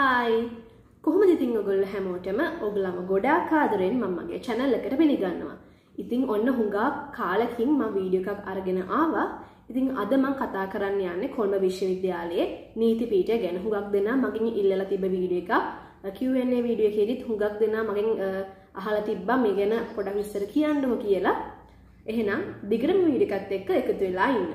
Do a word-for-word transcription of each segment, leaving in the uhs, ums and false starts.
हाय කොහොමද ඉතින් ඔයගොල්ලෝ හැමෝටම ඔයගලම ගොඩාක් ආදරෙන් මම මගේ channel එකට පිළිගන්නවා. ඉතින් ඔන්න හුඟා කාලකින් මම වීඩියෝ එකක් අරගෙන ආවා. ඉතින් අද මම කතා කරන්න යන්නේ කොළඹ විශ්වවිද්‍යාලයේ නීති පීඨය ගැන. හුඟක් දෙනා මගෙන් ඉල්ලලා තිබ්බ වීඩියෝ එකක් Q and A වීඩියෝ එකේදීත් හුඟක් දෙනා මගෙන් අහලා තිබ්බා මේ ගැන පොඩක් විස්තර කියන්නම කියලා. එහෙනම් දිගටම වීඩියෝ එකත් එක්ක එකතු වෙලා ඉන්න.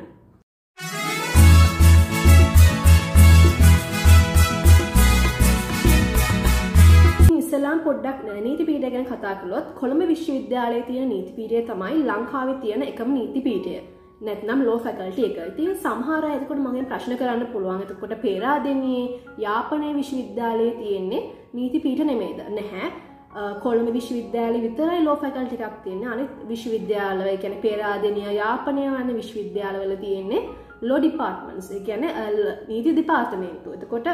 ඉස්ලාම් පොඩ්ඩක් නීති පීඨය ගැන කතා කළොත් කොළඹ විශ්වවිද්‍යාලයේ තියෙන නීති පීඨය තමයි ලංකාවේ තියෙන එකම නීති පීඨය. නැත්නම් ලෝ ෆැකල්ටි එක. ඉතින් සමහර අය එතකොට මගෙන් ප්‍රශ්න කරන්න පුළුවන්. එතකොට පේරාදෙණියේ යාපනයේ විශ්වවිද්‍යාලයේ තියෙන්නේ නීති පීඨ නෙමෙයිද? නැහැ. කොළඹ විශ්වවිද්‍යාලයේ විතරයි ලෝ ෆැකල්ටි එකක් තියෙන්නේ. අනිත් විශ්වවිද්‍යාල ඒ කියන්නේ පේරාදෙණිය යාපනය යන විශ්වවිද්‍යාලවල තියෙන්නේ ලෝ ඩිපාර්ට්මන්ට්ස්. ඒ කියන්නේ නීති දෙපාර්තමේන්තුව. එතකොට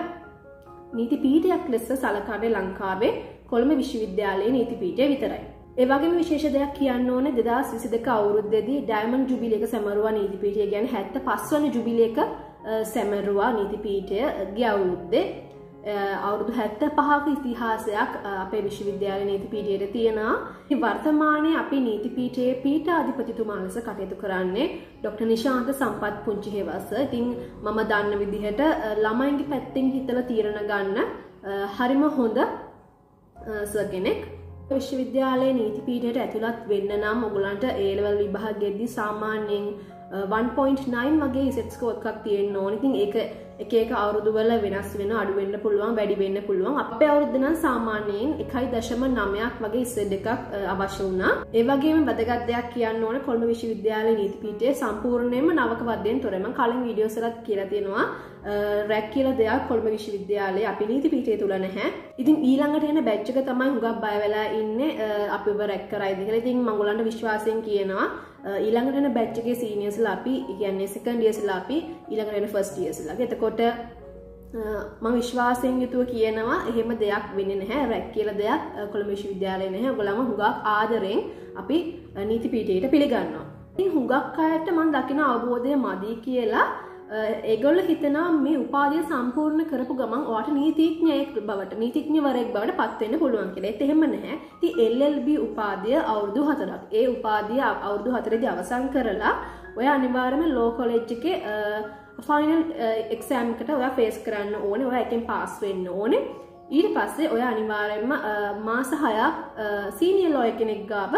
नीति पीठයක් ලෙස සලකන්නේ ලංකාවේ කොළඹ විශ්වවිද්‍යාලයේ නීති පීඨය විතරයි. ඒ වගේම විශේෂ දෙයක් කියන්න ඕනේ දෙදාස් විසිදෙක අවුරුද්දේදී ඩයමන්ඩ් ජුබිලි එක සැමරුවා නීති පීඨය කියන්නේ හැත්තෑ පස් වන ජුබිලි එක සැමරුවා නීති පීඨය ගිය අවුරුද්දේ අවුරුදු හැත්තෑ පහක ඉතිහාසයක් අපේ විශ්වවිද්‍යාලයේ නීති පීඨයේ තියෙනවා. වර්තමානයේ අපේ නීති පීඨයේ පීඨාධිපතිතුමා ලෙස කටයුතු කරන්නේ ડોક્ટર නිශාන්ත සම්පත් පුංචි හේවස. ඉතින් මම දන්න විදිහට ළමයින්ගේ පැත්තෙන් හිතලා තීරණ ගන්න හරිම හොඳ සර් කෙනෙක්. විශ්වවිද්‍යාලයේ නීති පීඨයට ඇතුළත් වෙන්න නම් ඔයගලන්ට A level විභාගයේදී සාමාන්‍යයෙන් one point nine වගේ ඉසෙට් ස්කෝර් එකක් තියෙන්න ඕනේ. ඉතින් ඒක එක එක අවුරුදු වල වෙනස් වෙන අඩු වෙන්න පුළුවන් වැඩි වෙන්න පුළුවන්. අපේ අවුරුද්ද නම් සාමාන්‍යයෙන් එකයි දශම නවයක් වගේ ඉසෙට් එකක් අවශ්‍ය වුණා. ඒ වගේම වැදගත් දෙයක් කියන්න ඕනේ කොළඹ විශ්වවිද්‍යාලයේ නීති පීඨයේ සම්පූර්ණයෙන්ම නවක වදයෙන් තොරයි. මම කලින් වීඩියෝස් වලත් කියලා තියෙනවා රැක් කියලා දෙයක් කොළඹ විශ්වවිද්‍යාලයේ අපි නීති පීඨය තුල නැහැ. ඉතින් ඊළඟට එන බැච් එක තමයි හුඟක් බය වෙලා ඉන්නේ අපිව රැක් කරයිද කියලා. ඉතින් මම ඔයගලන්ට විශ්වාසයෙන් කියනවා ඊළඟට එන බැච් එකේ සීනියර්ස් ලා අපි කියන්නේ සෙකන්ඩ් ඉයර්ස් ලා අපි ඊළඟට එන ෆස්ට් ඉයර්ස් ලා. එතකොට මම විශ්වාසයෙන් යුතුව කියනවා එහෙම දෙයක් වෙන්නේ නැහැ. රැක් කියලා දෙයක් කොළඹ විශ්වවිද්‍යාලයේ නැහැ. ඔයගොල්ලම හුඟක් ආදරෙන් අපි නීති පීඨයට පිළිගන්නවා. ඉතින් හුඟක් අයට මම දකින අවබෝධය මදි කියලා ඒගොල්ලෝ හිතනවා මේ උපාධිය සම්පූර්ණ කරපු ගමන් ඔයාට නීතිඥයෙක් බවට නීතිඥවරයෙක් බවට පත් වෙන්න පුළුවන් කියලා. ඒත් එහෙම නැහැ. ඉතින් L L B උපාධිය අවුරුදු හතරක්. ඒ උපාධිය අවුරුදු හතරේදී අවසන් කරලා ඔය අනිවාර්යයෙන්ම ලෝ කොලෙජ් එකේ ෆයිනල් එක්සෑම් එකට ඔයා ෆේස් කරන්න ඕනේ. ඔයා එකෙන් පාස් වෙන්න ඕනේ. ඊට පස්සේ ඔයා අනිවාර්යයෙන්ම මාස හයක් සීනියර් ලෝයර් කෙනෙක් ගාව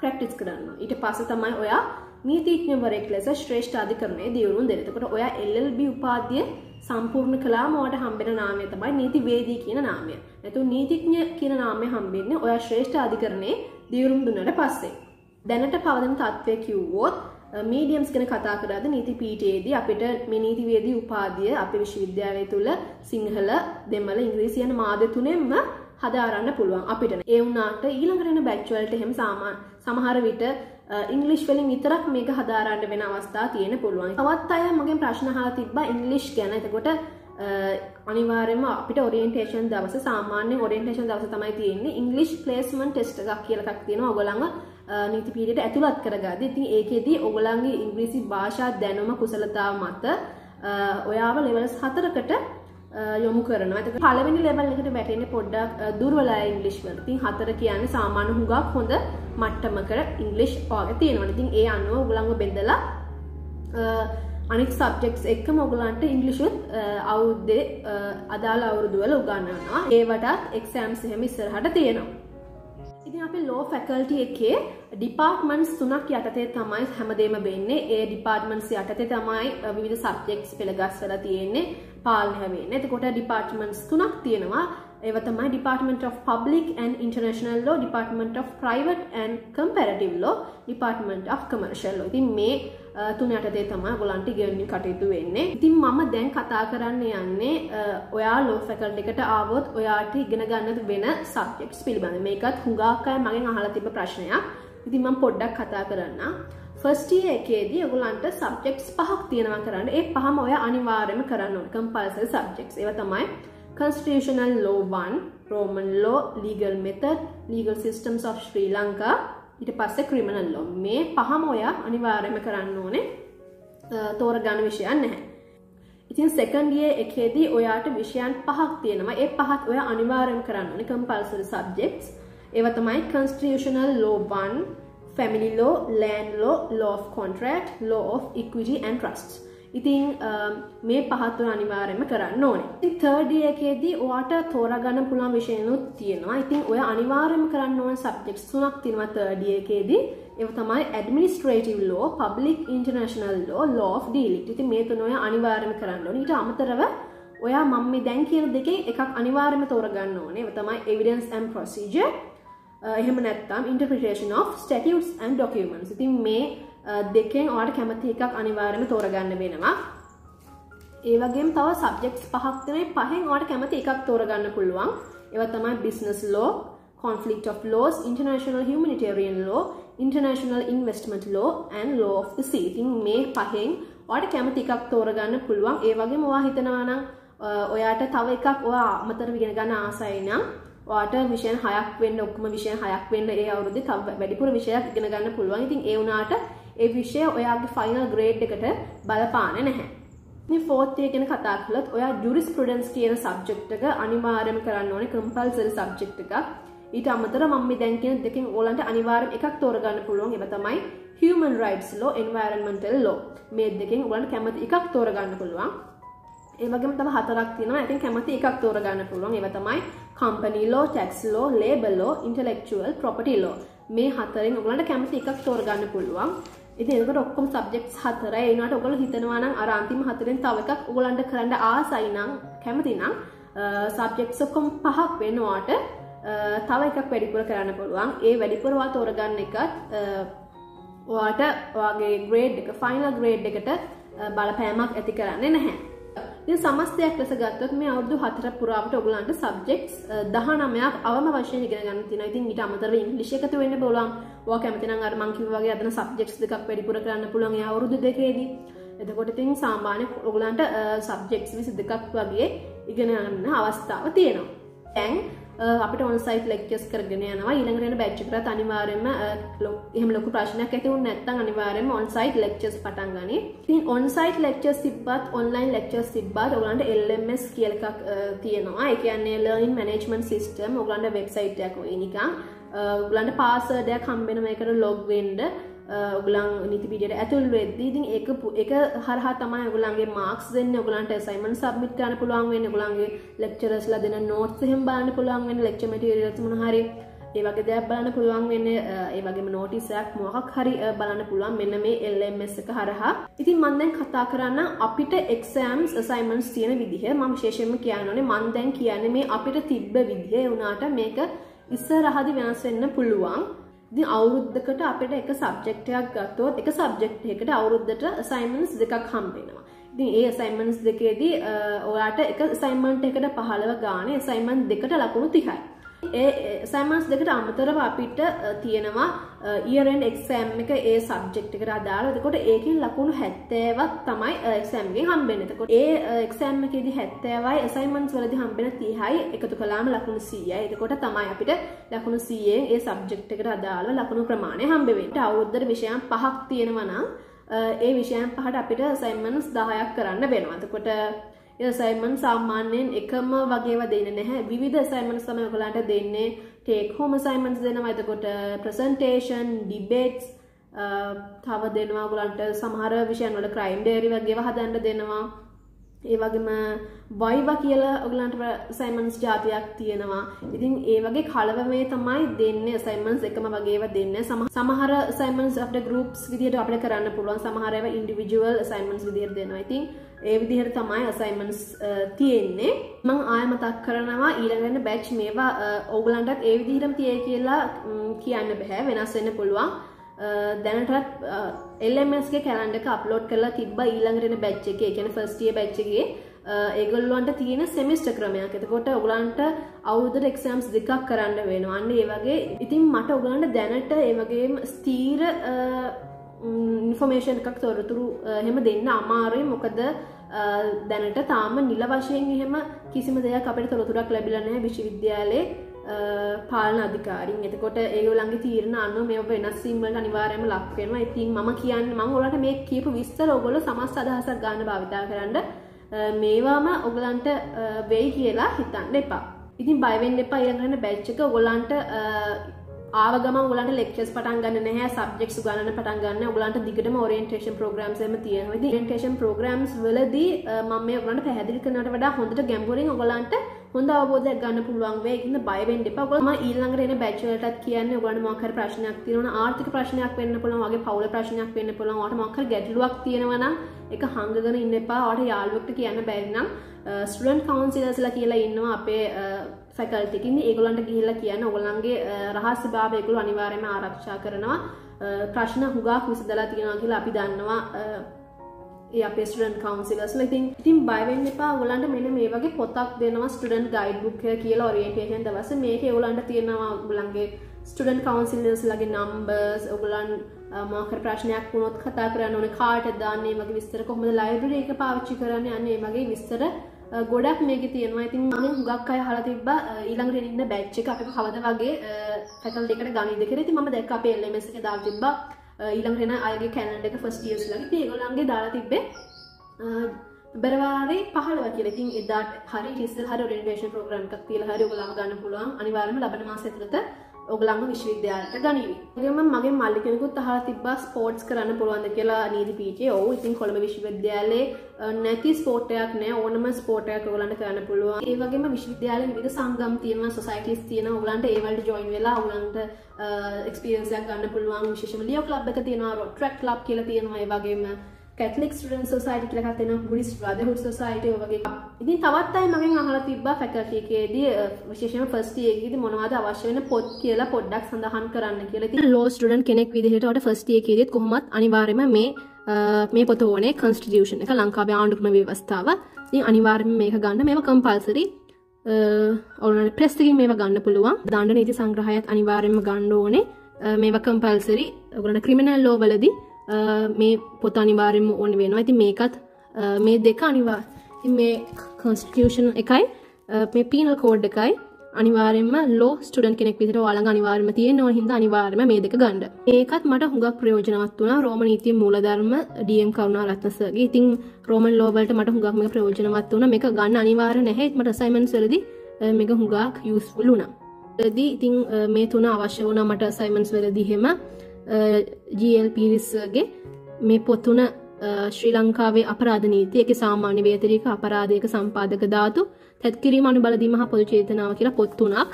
ප්‍රැක්ටිස් කරන්න. ඊට පස්සේ තමයි ඔයා නීතිඥවරයෙක් ලෙස ශ්‍රේෂ්ඨ අධිකරණයේ දියුණුව දෙන. එතකොට ඔයා L L B උපාධිය සම්පූර්ණ කළාම ඔයාට හම්බෙන නාමය තමයි නීතිවේදී කියන නාමය. නැතු නීතිඥ කියන නාමය හම්බෙන්නේ ඔයා ශ්‍රේෂ්ඨ අධිකරණයේ දියුණුව දුන්නාට පස්සේ. දැනට පවතින තත්ත්වය කිව්වොත් මීඩියම්ස් ගැන කතා කරද්ද නීති පීඨයේදී අපිට මේ නීතිවේදී උපාධිය අපේ විශ්වවිද්‍යාලය තුල සිංහල, දෙමළ, ඉංග්‍රීසි යන මාධ්‍ය තුනෙන්ම හදාරන්න පුළුවන් අපිට. ඒ වුණාට ඊළඟට එන බැච් වලට එහෙම සාමාන්‍ය සමහර විට ඉංග්ලිෂ් වලින් විතරක් මේක හදාරන්න වෙන අවස්ථා තියෙන පුළුවන්. තවත් අය මගෙන් ප්‍රශ්න අහලා තිබ්බා ඉංග්ලිෂ් ගැන. එතකොට අනිවාර්යයෙන්ම අපිට ඔරියන්ටේෂන් දවස සාමාන්‍ය ඔරියන්ටේෂන් දවස තමයි තියෙන්නේ. ඉංග්ලිෂ් ප්ලේස්මන්ට් ටෙස්ට් එකක් කියලා එකක් තියෙනවා. ඔයගොල්ලන්ව නීති පීඨයට ඇතුළත් කරගද්දි ඉතින් ඒකෙදී ඔයගොල්ලන්ගේ ඉංග්‍රීසි භාෂා දැනුම කුසලතාව මත ඔයාව ලෙවල්ස් හතරකට යොමු කරනවා. එතකොට පළවෙනි ලෙවල් එකට වැටෙන්නේ පොඩ්ඩක් දුර්වලයි ඉංග්ලිෂ් වල. ඉතින් හතර කියන්නේ සාමාන්‍ය හුඟක් හොඳ මට්ටමකට ඉංග්ලිෂ් ඔයාගේ තියෙනවා. ඉතින් ඒ අනුව ඔයගලංග බෙදලා අනිත් සබ්ජෙක්ට්ස් එක්කම ඔයගලන්ට ඉංග්ලිෂ් උත් අවුරුද්දේ අදාළ අවුරුදු වල උගන්වනවා. ඒවටත් එක්සෑම්ස් එහෙම ඉස්සරහට තියෙනවා. ඉතින් අපි ලෝ ෆැකල්ටි එකේ ඩිපාර්ට්මන්ට්ස් තුනක් යටතේ තමයි හැමදේම වෙන්නේ. ඒ ඩිපාර්ට්මන්ට්ස් යටතේ තමයි විවිධ සබ්ජෙක්ට්ස් පෙළගස්වලා තියෙන්නේ පාලනය වෙන්නේ. එතකොට ඩිපාර්ට්මන්ට්ස් තුනක් තියෙනවා. ඒවා තමයි Department of Public and International Law, Department of Private and Comparative Law, Department of Commercial Law. ඉතින් මේ තුන යටතේ තමයි ඔයගලන්ට ගෙවන්න කටයුතු වෙන්නේ. ඉතින් මම දැන් කතා කරන්න යන්නේ ඔයා ලෝ ෆැකල්ටි එකට ආවොත් ඔයාට ඉගෙන ගන්න වෙන සබ්ජෙක්ට්ස් පිළිබඳව. මේකත් හුඟක් අය මගෙන් අහලා තිබ්බ ප්‍රශ්නයක්. ඉතින් මම පොඩ්ඩක් කතා කරන්නම්. ෆස්ට් ඉයර් එකේදී ඔයගලන්ට සබ්ජෙක්ට්ස් පහක් තියෙනවා කරන්න. ඒ පහම ඔයා අනිවාර්යයෙන්ම කරන්න ඕනේ. Compulsory subjects. ඒවා තමයි Constitutional Law one, Roman Law, Legal Method, Legal Systems of Sri Lanka, ඊට පස්සේ Criminal Law. මේ පහම ඔයා අනිවාර්යයෙන්ම කරන්න ඕනේ. තෝරගන්න විෂයයක් නැහැ. ඉතින් second year එකේදී ඔයාට විෂයන් පහක් තියෙනවා. ඒ පහත් ඔයා අනිවාර්යෙන් කරන්න ඕනේ compulsory subjects. ඒවා තමයි constitutional law one, family law, land law, law of contract, law of equity and trusts. ඉතින් මේ පහත් තුන අනිවාර්යෙන්ම කරන්න ඕනේ. ඉතින් third year එකේදී ඔයාට තෝරාගන්න පුළුවන් විෂයනුත් තියෙනවා. ඉතින් ඔයා අනිවාර්යෙන්ම කරන්න ඕන subjects තුනක් තියෙනවා third year එකේදී. ඒවා තමයි administrative law, public international law, law of dealing. ඉතින් මේ තුන ඔයා අනිවාර්යයෙන්ම කරන්න ඕනේ. ඊට අමතරව ඔයා මම මේ දැන් කියන දෙකෙන් එකක් අනිවාර්යයෙන්ම තෝරගන්න ඕනේ. ඒවා තමයි evidence and procedure. එහෙම නැත්නම් interpretation of statutes and documents. ඉතින් මේ දෙකෙන් ඔයාට කැමති එකක් අනිවාර්යයෙන්ම තෝරගන්න වෙනවා. ඒ වගේම තව subjects පහක් තියෙනවා. පහෙන් ඔයාට කැමති එකක් තෝරගන්න පුළුවන්. ඒවා තමයි business law, conflict of laws, international humanitarian law, international investment law and law of the sea. ඉතින් මේ පහෙන් ඔයාට කැමති එකක් තෝරගන්න පුළුවන්. ඒ වගේම ඔයා හිතනවා නම් ඔයාට තව එකක් ඔයා අමතරව ඉගෙන ගන්න ආසයි නම් ඔයාට විෂය හයක් වෙන්න ඔක්කොම විෂය හයක් වෙන්න ඒ අවුරුද්දේ තව වැඩිපුර විෂයක් ඉගෙන ගන්න පුළුවන්. ඉතින් ඒ වුණාට ඒ විෂය ඔයාගේ ෆයිනල් ග්‍රේඩ් එකට බලපාන්නේ නැහැ. ඉතින් fourth year ගැන කතා කළොත් ඔයා jurisprudence කියන subject එක අනිවාර්යයෙන්ම කරන්න ඕනේ compulsory subject එකක්. ඊට අමතරව මම මේ දැන් කියන දෙකෙන් ඕලන්ට අනිවාර්යයෙන් එකක් තෝරගන්න පුළුවන්. ඒව තමයි human rights law, environmental law. මේ දෙකෙන් ඕලන්ට කැමති එකක් තෝරගන්න පුළුවන්. ඒ වගේම තව හතරක් තියෙනවා. ඉතින් කැමති එකක් තෝරගන්න පුළුවන්. ඒව තමයි company law, tax law, labor law, intellectual property law. මේ හතරෙන් ඕලන්ට කැමති එකක් තෝරගන්න පුළුවන්. ඉතින් ඒකට ඔක්කොම subjects හතරයි. ඒ වුණාට ඔයගොල්ලෝ හිතනවා නම් අර අන්තිම හතරෙන් තව එකක් ඕලන්ට කරන්න ආසයි නම් කැමති නම් subjects ඔක්කොම පහක් වෙනවාට තව එකක් වැඩිපුර කරන්න පුළුවන්. ඒ වැඩිපුර ඔයා තෝරගන්න එකත් ඔයාට ඔයාගේ grade එක final grade එකට බලපෑමක් ඇති කරන්නේ නැහැ. ඉතින් සමස්තයක් ලෙස ගත්තොත් මේ අවුරුදු හතර පුරාවට ඔයගලන්ට subjects දහනවයක් අවම වශයෙන් ඉගෙන ගන්න තියෙනවා. ඉතින් ඊට අමතරව ඉංග්‍රීසි එකතු වෙන්න බලවම්. ඔයා කැමති නම් අර මම කිව්වා වගේ අදන subjects දෙකක් වැඩිපුර කරන්න පුළුවන් ඒ අවුරුදු දෙකේදී. එතකොට ඉතින් සාමාන්‍ය ඔයගලන්ට subjects විසි දෙකක් වගේ ඉගෙන ගන්න අවස්ථාව තියෙනවා. දැන් අපිට ඔන් සයිට් ලෙක්චර්ස් කරගෙන යනවා. ඊළඟට යන බැච් එකකට අනිවාර්යයෙන්ම එහෙම ලොකු ප්‍රශ්නයක් ඇති වුණ නැත්නම් අනිවාර්යයෙන්ම ඔන් සයිට් ලෙක්චර්ස් පටන් ගනි. ඉතින් ඔන් සයිට් ලෙක්චර්ස් තිබ්බත් ඔන්ලයින් ලෙක්චර්ස් තිබ්බත් ඔයගලන්ට L M S කියලා එකක් තියෙනවා. ඒ කියන්නේ learning management system. ඔයගලන්ට වෙබ්සයිට් එකක් වෙයි නිකන්. ඔයගලන්ට password එකක් හම්බ වෙනවා. ඒකට log වෙන්න ඔයගලන් නීති පීඩියට ඇතුල් වෙද්දී ඉතින් ඒක ඒක හරහා තමයි ඔයගලන්ගේ මාක්ස් දෙන්නේ. ඔයගලන්ට assignment submit කරන්න පුළුවන් වෙන්නේ. ඔයගලන්ගේ lecturers ලා දෙන notes එහෙම බලන්න පුළුවන් වෙන්නේ. lecture materials මොන හරි ඒ වගේ දේවල් බලන්න පුළුවන් වෙන්නේ. ඒ වගේම notice එකක් මොකක් හරි බලන්න පුළුවන් මෙන්න මේ L M S එක හරහා. ඉතින් මම දැන් කතා කරන්න අපිට exams assignments තියෙන විදිහ. මම විශේෂයෙන්ම කියන්න ඕනේ මම දැන් කියන්නේ මේ අපිට තිබ්බ විදිහ. ඒ වුණාට මේක ඉස්සරහදී වෙනස් වෙන්න පුළුවන්. ඉතින් අවුරුද්දකට අපිට එක සබ්ජෙක්ට් එකක් ගත්තොත් එක සබ්ජෙක්ට් එකකට අවුරුද්දට assignments දෙකක් හම්බ වෙනවා. ඉතින් ඒ assignments දෙකේදී ඔයාට එක assignment එකකට පහළව ගානේ assignment දෙකට ලකුණු තිහයි. ඒ assignments දෙකට අමතරව අපිට තියෙනවා year end exam එක ඒ සබ්ජෙක්ට් එකට අදාළව. එතකොට ඒකෙන් ලකුණු හැත්තෑවක් තමයි exam එකෙන් හම්බ වෙන්නේ. එතකොට ඒ exam එකේදී හැත්තෑවයි assignments වලදී හම්බ වෙන තිහයි එකතු කළාම ලකුණු සීයයි. එතකොට තමයි අපිට ලකුණු සීයෙන් ඒ සබ්ජෙක්ට් එකට අදාළව ලකුණු ප්‍රමාණය හම්බ වෙන්නේ. අවුරුද්දට විෂයන් පහක් තියෙනවා නම් ඒ විෂයන් පහට අපිට assignments දහයක් කරන්න වෙනවා. එතකොට ඒ assignments සාමාන්‍යයෙන් එකම වගේව දෙන්නේ නැහැ. විවිධ assignments තමයි ඔයගලන්ට දෙන්නේ. take home assignments දෙනවා. එතකොට presentation, debates තව දෙනවා. ඔයගලන්ට සමහර විෂයන් වල crime diary වගේව හදන්න දෙනවා. ඒ වගේම viva කියලා ඔයගලන්ට assignments જાතියක් තියෙනවා. ඉතින් ඒ වගේ කලවමේ තමයි දෙන්නේ assignments එකම වගේව දෙන්නේ. සමහර assignments අපිට groups විදියට අපිට කරන්න පුළුවන්. සමහර ඒවා individual assignments විදියට දෙනවා. ඉතින් ඒ විදිහට තමයි assignments තියෙන්නේ. මම ආයෙ මතක් කරනවා ඊළඟ වෙන batch මේවා ඕගලන්ටත් ඒ විදිහටම තියෙයි කියලා කියන්න බෑ. වෙනස් වෙන්න පුළුවන්. දැනටත් L M S එකේ calendar එක upload කරලා තිබ්බා ඊළඟ වෙන batch එකේ. ඒ කියන්නේ first year batch එකේ ඒගොල්ලන්ට තියෙන semester ක්‍රමයක්. එතකොට ඕගලන්ට අවුරුද්දට exams දෙකක් කරන්න වෙනවා. අන්න ඒ වගේ. ඉතින් මට ඕගලන්ට දැනට ඒ වගේම ස්ථීර ඉන්ෆෝමේෂන් එකක් තොරතුරු එහෙම දෙන්න අමාරුයි. මොකද දැනට තාම නිල වශයෙන් එහෙම කිසිම දෙයක් අපිට තොරතුරක් ලැබිලා නැහැ විශ්වවිද්‍යාලයේ පාලන අධිකාරීන්. එතකොට ඒගොල්ලන්ගේ තීරණ අනුව මේව වෙනස් වීම වලට අනිවාර්යයෙන්ම ලක් වෙනවා. ඉතින් මම කියන්නේ මම ඔයාලට මේ කියපු විස්තර ඔයගොල්ලෝ සමස්ත අදහසක් ගන්න භාවිතා කරන්න මේවාම ඔයගලන්ට වෙයි කියලා හිතන්න එපා. ඉතින් බය වෙන්න එපා. ඊළඟට බැච් එක ඔයගලන්ට ආව ගමන් ඔයගලන්ට ලෙක්චර්ස් පටන් ගන්න නැහැ, සබ්ජෙක්ට්ස් ගන්න පටන් ගන්න. ඔයගලන්ට දිගටම ඔරියන්ටේෂන් ප්‍රෝග්‍රෑම්ස් එහෙම තියෙනවා. ඉතින් ඔරියන්ටේෂන් ප්‍රෝග්‍රෑම්ස් වලදී මම මේ ඔයගලන්ට පැහැදිලි කරනවට වඩා හොඳට ගැඹුරින් ඔයගලන්ට හොඳ අවබෝධයක් ගන්න පුළුවන් වෙයි. ඒකින්ද බය වෙන්න එපා. ඔයගොල්ලෝ මම ඊළඟට එන බැච් වලටත් කියන්නේ ඔයගොල්ලන්ට මොකක් හරි ප්‍රශ්නයක් තියෙනවා නම් ආර්ථික ප්‍රශ්නයක් වෙන්න පුළුවන්, වගේ පවුල ප්‍රශ්නයක් වෙන්න පුළුවන්, ඔයාලට මොකක් හරි ගැටලුවක් තියෙනවා නම් ඒක හංගගෙන ඉන්න එපා. ඔයාලට යාළුවෙක්ට කියන්න බැරි නම් ස්ටුඩන්ට් කවුන්සිලර්ස්ලා කියලා ඉන්නවා අපේ ෆැකල්ටි එකේ. ඉතින් ඒගොල්ලන්ට ගිහිල්ලා කියන්න ඔයගොල්ලන්ගේ රහස් භාවය ඒගොල්ලෝ අනිවාර්යයෙන්ම ආරක්ෂා කරනවා. ප්‍රශ්න හුඟක් විසඳලා තියෙනවා කියලා අපි දන්නවා ये स्टूडेंट काउंसिलर्स. भय वेन्न एपा ओगलंट मेन मे वगे पोतक देनवा स्टूडेंट गाइड बुक එක කියලා ඔරියන්ටේෂන් දවසේ මේකේ ඔයගලන්ට තියෙනවා ඔයගලන්ගේ ස්ටුඩන්ට් काउंसिलर्स ලගේ නම්බර්ස්. ඔයගලන් මොකක් ප්‍රශ්නයක් වුණොත් කතා කරන්න ඕනේ කාටද දාන්නේ, වගේ විස්තර කොහොමද ලයිබ්‍රරි එක පාවිච්චි කරන්නේ, අන්න ඒ වගේ විස්තර ගොඩක් මේකේ තියෙනවා. ඉතින් මම හුඟක් අය අහලා තිබ්බා ඊළඟට ඉන්න බැච් එක අපිට කවද වගේ ෆැකල්ටි එකට ගනින්ද කියලා. ඉතින් මම දැක්ක අපේ එල් එම් එස් එකේ දාලා තිබ්බා ඊළඟට එන අයගේ කැලෙන්ඩර් එක ෆස්ට් ඉයර්ස් ලා. ඉතින් ඒගොල්ලන්ගේ දාලා තිබ්බේ බරවාරි පහළව කියලා. ඉතින් එදාට හරි ඉස්සෙල් හරි ඔරියන්ටේෂන් ප්‍රෝග්‍රෑම් එකක් තියලා හරි ඔයගොල්ලන්ව ගන්න පුළුවන්. අනිවාර්යයෙන්ම ලබන මාසය ඇතුළත ඔයගොල්ලන්ව විශ්වවිද්‍යාලයට ගනිවි. ඒගොල්ලෝ මම මගේ මල්ලි කෙනෙකුත් අහලා තිබ්බා ස්පෝර්ට්ස් කරන්න පුළුවන්ද කියලා නීති පීඨයේ. ඔව්, ඉතින් කොළඹ විශ්වවිද්‍යාලයේ නැති ස්පෝර්ට් එකක් නෑ. ඕනම ස්පෝර්ට් එකක් ඔයගොල්ලන්ට කරන්න පුළුවන්. ඒ වගේම විශ්වවිද්‍යාලයේ විවිධ සංගම් තියෙනවා, සොසයිටිස් තියෙනවා. ඔයගොල්ලන්ට ඒ වලට ජොයින් වෙලා ඔයගොල්ලන්ට එක්ස්පීරියන්ස් එකක් ගන්න පුළුවන්. විශේෂම ලියෝ ක්ලබ් එක තියෙනවා, රොට්‍රැක්ට් ක්ලබ් කියලා තියෙනවා. ඒ වගේම कैथलिक स्टूडेंट सोसाइटी के लिए कहते बुद्धिस्ट ब्रदरहुड सोसाइटी वगैरह. तवत् मगेन अहला फैकल्टी के विशेष फस्ट ये मोनवाद आवश्यक पोल पोडा संधान कराने लो स्टूडेंट के फस्ट ये कोहमत अनिवार्य मे मे पोतोने कॉन्स्टिट्यूशन लंका आंक व्यवस्था व अनिवार्य मेघ गांड मेव कंपलसरी प्रेस मेव गांड पुलवा दांड नीति संग्रह अनिवार्य गांडोने मेव कंपलसरी क्रिमिनल लो वलदी මේ පොත අනිවාර්යයෙන්ම ඕන වෙනවා. ඉතින් මේකත් මේ දෙක අනිවාර්ය. ඉතින් මේ කන්ස්ටිටියුෂන් එකයි මේ පීනල් කෝඩ් එකයි අනිවාර්යයෙන්ම ලෝ ස්ටුඩන්ට් කෙනෙක් විදිහට ඔයාලඟ අනිවාර්යයෙන්ම තියෙන්න ඕන හින්දා අනිවාර්යයෙන්ම මේ දෙක ගන්න. ඒකත් මට හුඟක් ප්‍රයෝජනවත් වුණා රෝම නීතියේ මූලධර්ම ඩී එම් කරුණාරත්න සර්ගේ. ඉතින් රෝමන් ලෝ වලට මට හුඟක් මේක ප්‍රයෝජනවත් වුණා. මේක ගන්න අනිවාර්ය නැහැ. මට අසයින්මන්ට්ස් වලදී මේක හුඟක් යූස්ෆුල් වුණා. ඒදී ඉතින් මේ තුන අවශ්‍ය වුණා මට අසයින්මන්ට්ස් වලදී. එහෙම ජී එල් පීරිස්ගේ මේ පොතුන ශ්‍රී ලංකාවේ අපරාධ නීතිය එකේ සාමාන්‍ය වේතනික අපරාධයක සම්පාදක ධාතු තැත්කිරීම අනුබලදීම හා පොදු චේතනාව කියලා පොත් තුනක්.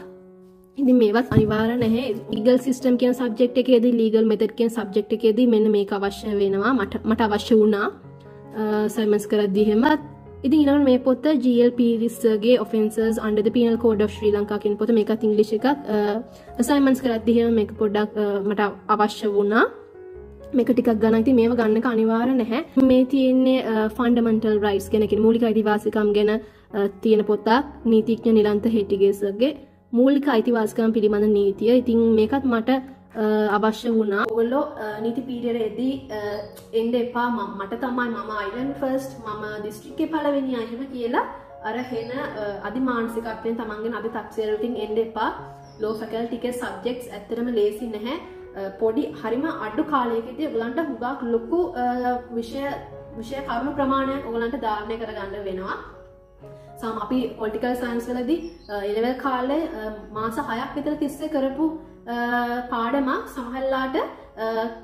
ඉතින් මේවත් අනිවාර්ය නැහැ. ලීගල් සිස්ටම් කියන සබ්ජෙක්ට් එකේදී ලීගල් මෙතඩ් කියන සබ්ජෙක්ට් එකේදී මෙන්න මේක අවශ්‍ය වෙනවා. මට මට අවශ්‍ය වුණා සයිමන්ස් කරද්දී හැමත්. ඉතින් ඊළඟට මේ පොත ජී එල් පීරිස්ගේ Offences Under the Penal Code of Sri Lanka කියන පොත. මේකත් ඉංග්‍රීසි එකක්. අසයින්මන්ට්ස් කරද්දී හැම මේක පොඩ්ඩක් මට අවශ්‍ය වුණා. මේක ටිකක් ගණන්. ඉතින් මේව ගන්න එක අනිවාර්ය නැහැ. මේ තියෙන්නේ ෆන්ඩමෙන්ටල් රයිට්ස් ගැන කියන මූලික අයිතිවාසිකම් ගැන තියෙන පොතක්. නීතිඥ නිලන්ත හෙටිගේසර්ගේ මූලික අයිතිවාසිකම් පිළිබඳ නීතිය. ඉතින් මේකත් මට අවශ්‍ය වුණා. ඔයගොල්ලෝ නීති පීඩරේදී එන්න එපා. මට තමයි මම අයිලන්ඩ් ෆර්ස්ට්, මම දිස්ත්‍රික්කේ පළවෙනි අයම කියලා අර හෙන අධිමානසිකත්වයෙන් තමන්ගෙන අද තක්සේර වලින් එන්න එපා. ලෝ ෆැකල්ටි එකේ සබ්ජෙක්ට්ස් ඇත්තටම ලේසි නැහැ. පොඩි හරිම අඩු කාලයකදී ඔයගලන්ට හුඟක් ලොකු විෂය විෂය කරුණු ප්‍රමාණයක් ඔයගලන්ට ධාරණය කරගන්න වෙනවා. සම අපි පොලිටිකල් සයන්ස් වලදී එලෙවල් කාලේ මාස හයක් විතර තිස්සේ කරපු පාඩමක් සමහරලාට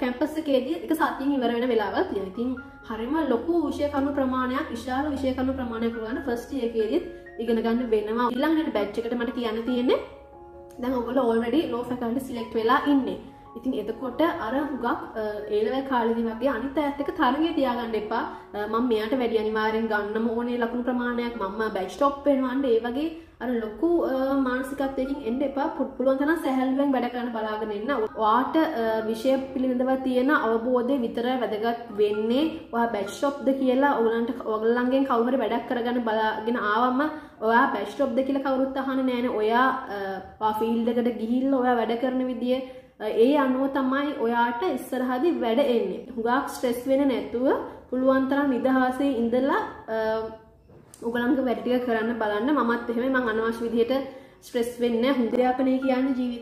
කැම්පස් එකේදී එක සතියකින් ඉවර වෙන වෙලාවල් තියෙනවා. ඉතින් හරිම ලොකු විෂය කරුණු ප්‍රමාණයක්, විශාල විෂය කරුණු ප්‍රමාණයක් ඔයගලන්ට ෆස්ට් ඉයර් එකේදී ඉගෙන ගන්න වෙනවා. ඊළඟට බැච් එකට මට කියන්න තියෙන්නේ දැන් ඔයගොල්ලෝ ඔල්රෙඩි ලෝ ෆැකල්ටි සිලෙක්ට් වෙලා ඉන්නේ. ඉතින් එතකොට අර හුඟක් ඒලෙවල් කාලෙදි වගේ අනිත් අයත් එක්ක තරගය තියාගන්න එපා. මම මෙයාට වැඩි අනිවාර්යෙන් ගන්නම ඕනේ ලකුණු ප්‍රමාණයක්, මම බැච් ටොප් වෙනවා අන්න ඒ වගේ අර ලොකු මානසිකත්වයකින් එන්න එපා. පුළුවන් තරම් සැහැල්ලුවෙන් වැඩ කරන්න බලාගෙන ඉන්න. ඔයාට විෂය පිළිබඳව තියෙන අවබෝධය විතරයි වැදගත් වෙන්නේ. ඔයා බැච් ටොප්ද කියලා ඔයගලන්ට ඔයගලන්ගෙන් කවුරු හරි වැඩක් කරගන්න බලාගෙන ආවම ඔයා බැච් ටොප්ද කියලා කවුරුත් අහන්නේ නැහැනේ. ඔයා ෆීල්ඩ් එකට ගිහිල්ලා ඔයා වැඩ කරන විදිය ඒ අනුව තමයි ඔයාට ඉස්සරහදී වැඩ එන්නේ. හුඟක් ස්ට්‍රෙස් වෙන්නේ නැතුව පුළුවන් තරම් නිදහසේ ඉඳලා ඔයගලංග වැඩ ටික කරන්න බලන්න. මමත් එහෙමයි. මම අනවශ්‍ය විදිහට जीवित जीवित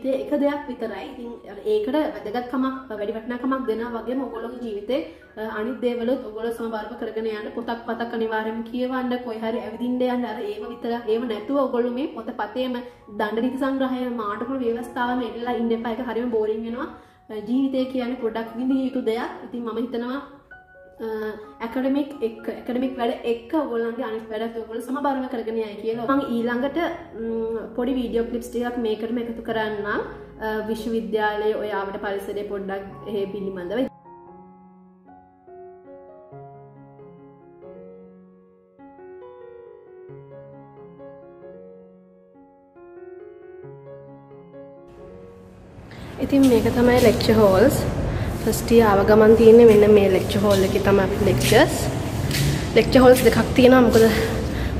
दंडनीति संग्रह व्यवस्था हर बोरिंग जीवित मम हितना academic එක academic වැඩ එක ඔයගොල්ලන්ගේ අනිත් වැඩත් ඔයගොල්ලෝ සමබරව කරගෙන යයි කියලා මම ඊළඟට පොඩි වීඩියෝ ක්ලිප්ස් ටිකක් මේකටම එකතු කරන්නම් විශ්වවිද්‍යාලයේ ඔය ආවට පරිසරයේ පොඩ්ඩක් එහෙ පිළිබඳව ඉතින් මේක තමයි lecture halls फर्स्ट आवागमन तीन मैंने मे लेक्चर हॉल की तम लेक्चर्स लेक्चर हॉल देखा तीन हमको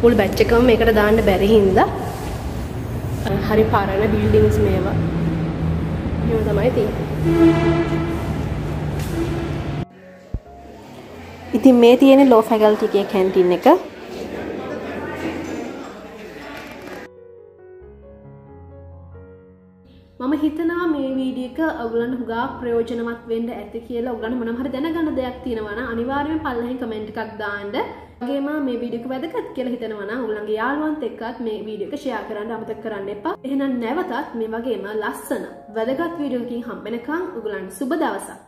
मूल बेचक मे दाँड बेरे हिंदा हरी पारायण बिल्डिंग्स मेव इतनी मे तीन लो फैकल्टी के कैंटीन का मम हितना मे वीडियो अवगुला प्रयोजनवत् मन हर दिन तीनवाना अनिवार्य पल्ल कमेंट दाँडेम मे वीडियो बदल हितनवाना उल्ला मे वीडियो शेयर करें अब तक करें नैवता मे वगेम लसन बदगत वीडियो की हम बेनका उगला शुभ दवसा।